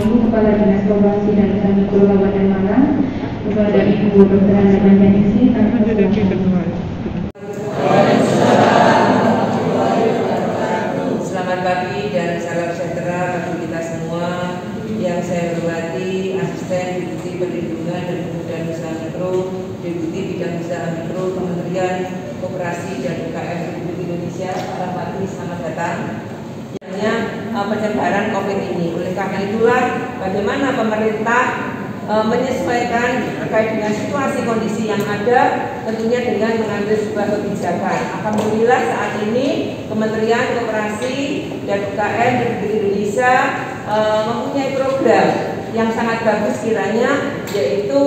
Ibu Kepala Dinas Koperasi dan Usaha Mikro Kabupaten Malang, kepada Ibu Dr. Rahmadi MSI, kami persilakan. Selamat pagi dan salam sejahtera bagi kita semua. Yang saya hormati Asisten Deputi Perlindungan dan Kemudahan Usaha Mikro, Deputi Bidang Usaha Mikro Kementerian Koperasi dan UKM Republik Indonesia, Rahmadi, selamat datang. Penyebaran COVID ini. Oleh karena itulah bagaimana pemerintah menyesuaikan terkait dengan situasi kondisi yang ada, tentunya dengan mengambil sebuah kebijakan. Alhamdulillah saat ini Kementerian Koperasi dan UKM Republik Indonesia mempunyai program yang sangat bagus kiranya, yaitu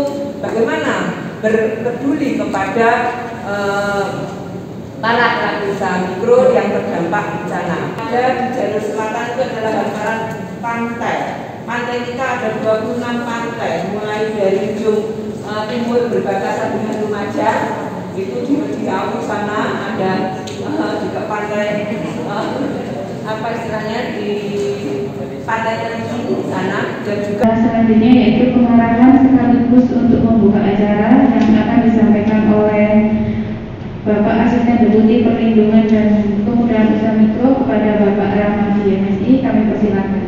bagaimana berpeduli kepada para pelaku usaha mikro yang terdampak bencana. Ada di jalur selatan itu adalah hamparan pantai. Pantai kita ada 26 pantai, mulai dari ujung timur berbatasan dengan Lumajang, itu di kampung sana ada juga pantai apa istilahnya di pantai terjun sana dan juga. Selanjutnya yaitu pengarahan sekaligus untuk membuka acara yang akan disampaikan oleh Bapak Asisten Deputi Perlindungan dan Kemudahan Usaha Mikro kepada Bapak Rahmadi MSI, kami persilakan.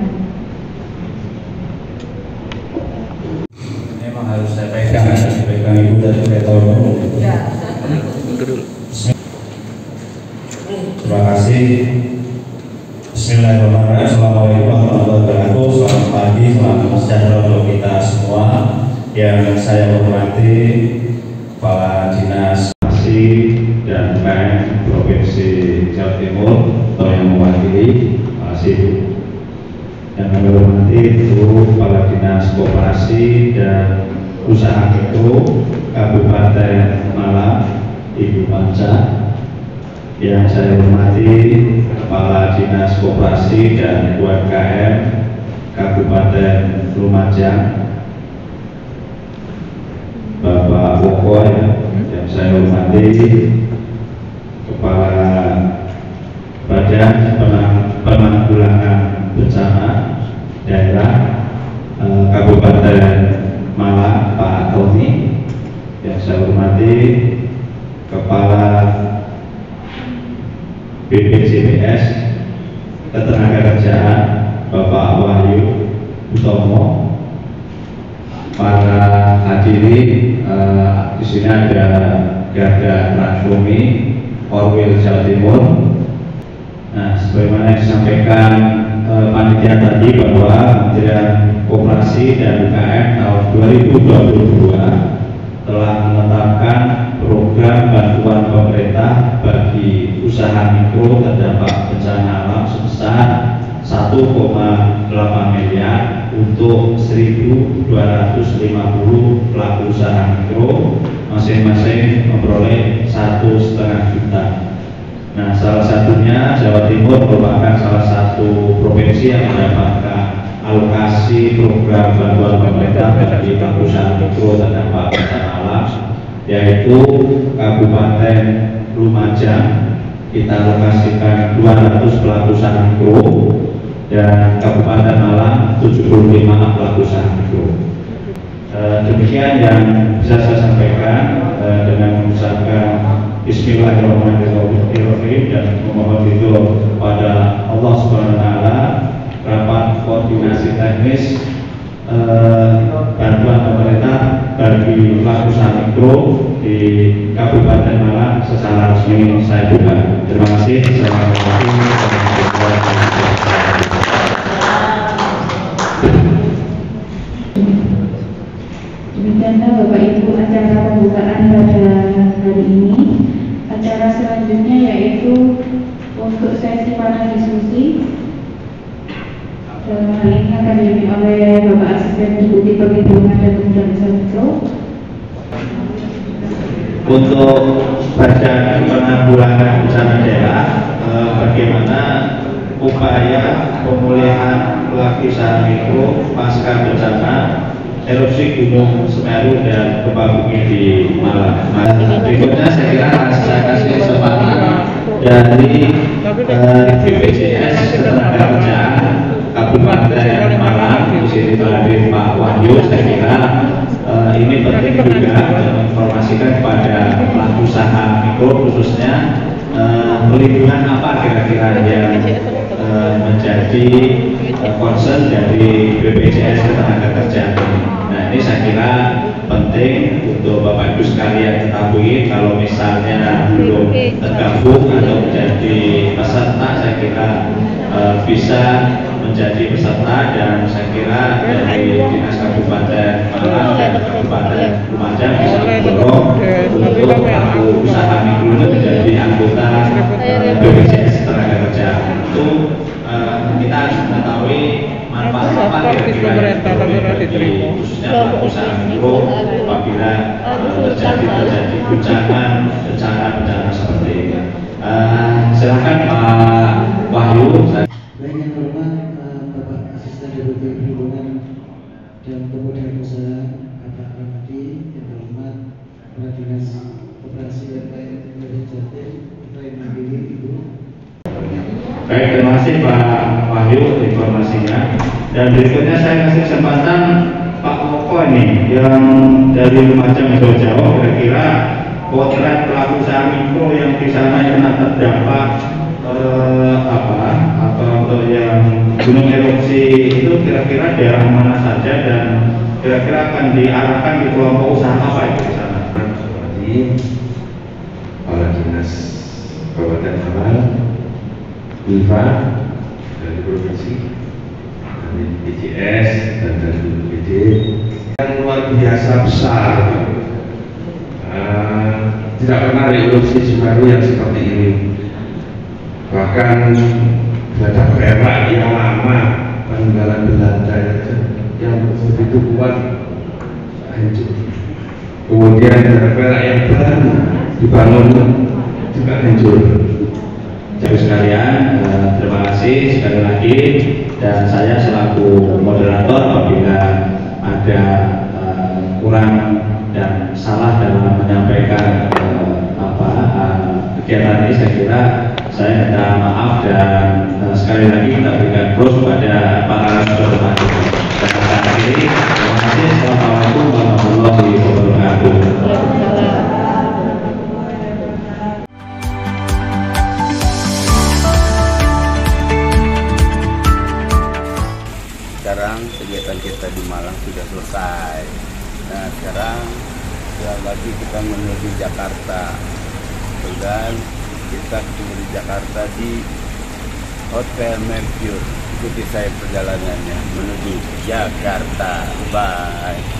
Memang harus saya pegang, Ibu dan Direktur. Terima kasih. Bismillahirrahmanirrahim. Assalamualaikum warahmatullahi wabarakatuh. Selamat pagi, selamat sejahtera untuk kita semua. Yang saya hormati Kepala Dinas dan UKM Provinsi Jawa Timur atau yang mewakili masih yang kami hormati itu Kepala Dinas Koperasi dan Usaha Mikro Kabupaten Malang Ibu Pancar, yang saya hormati Kepala Dinas Koperasi dan UKM Kabupaten Lumajang Bapak Uko, yang saya hormati Kepala Badan Penanggulangan Bencana Daerah Kabupaten Malang Pak Ahoni, yang saya hormati Kepala BPJS Ketenagakerjaan Bapak Wahyu Utomo, para hadiri di sini ada Garda Transformi Orwil Jawa Timur. Nah, sebagaimana yang disampaikan panitia tadi bahwa Kementerian Koperasi dan UKM tahun 2022 telah menetapkan program bantuan pemerintah bagi usaha mikro terdampak bencana alam sebesar 1,8 miliar untuk 1.250 pelaku usaha mikro, masing-masing memperoleh 1,5 juta. Nah, salah satunya Jawa Timur merupakan salah satu provinsi yang mendapatkan alokasi program bantuan pemerintah bagi pelaku usaha mikro terdampak bencana alam, yaitu Kabupaten Lumajang kita alokasikan 200 pelaku usaha mikro dan Kabupaten Malang 75 pelaku usaha mikro. Demikian yang bisa saya sampaikan dengan mengucapkan Bismillahirrahmanirrahim dan memohon itu pada Allah Subhanahu Wa Taala. Rapat koordinasi teknis bantuan pemerintah bagi pelaku usaha mikro di Kabupaten Malang secara resmi saya buka. Terima kasih. Demikianlah Bapak Ibu acara pembukaan pada hari ini. Acara selanjutnya yaitu untuk sesi panel diskusi. Hal ini akan dipimpin oleh Bapak Asisten Deputi Perlindungan dan Kemudahan Usaha Mikro. Untuk Badan Penanggulangan Bencana Daerah, bagaimana upaya pemulihan pelaku usaha mikro pasca bencana erupsi Gunung Semeru dan gempa bumi di Malang. Berikutnya saya kira saya kasih kesempatan dari BPJS Ketenagakerjaan bukan saya Malang, di sini hadir Pak Wahyu. Saya kira ini penting juga menginformasikan kepada pelaku usaha mikro khususnya pelindungan apa kira-kira yang menjadi concern dari BPJS Ketenagakerjaan. Nah ini saya kira penting untuk Bapak Ibu sekalian ketahui. Kalau misalnya belum tergabung atau menjadi peserta, saya kira bisa menjadi peserta, dan saya kira dari Dinas Kabupaten Malang dan Kabupaten Lumajang bisa mendorong untuk pelaku usaha mikro itu menjadi anggota BPJS Ketenagakerjaan. Itu kita harus mengetahui manfaat apa kira-kira dari khususnya pelaku usaha mikro apabila terjadi guncangan seperti ini. Silakan Pak Wahyu. Baik, yang terhormat Bapak Asisten Deputi Bidang dan Kemudahan Usaha Bapak Rahmadi, yang terhormat Kepala Dinas Koperasi dan UKM Ibu. Baik, terima kasih Pak Wahyu informasinya. Dan berikutnya saya kasih kesempatan Pak Uko ini yang dari Lumajang Jawa, kira-kira potret pelaku usaha mikro yang di sana yang terdampak atau yang gunung erupsi itu kira-kira daerah mana saja, dan kira-kira akan diarahkan di kelompok usaha apa itu di sana? Jadi oleh Dinas Kabupaten Malang, BPBD dari provinsi, dari BPJS dan dari BPBD yang luar biasa besar. Tidak pernah erupsi Semeru yang seperti ini. Bahkan data perak yang lama peninggalan Belanda yang begitu kuat hancur, kemudian data perak yang baru dibangun juga hancur. Jadi sekalian terima kasih sekali lagi, dan saya selaku moderator apabila ada kurang dan salah dalam menyampaikan kegiatan ini, saya kira saya minta maaf, dan sekali lagi kita berikan terus pada para saudara kita. Terima kasih. Assalamualaikum warahmatullahi wabarakatuh. Sekarang kegiatan kita di Malang sudah selesai. Nah sekarang lagi kita menuju Jakarta, dan kita ketemu di Jakarta di Hotel Mercure. Ikuti saya perjalanannya menuju Jakarta. Bye.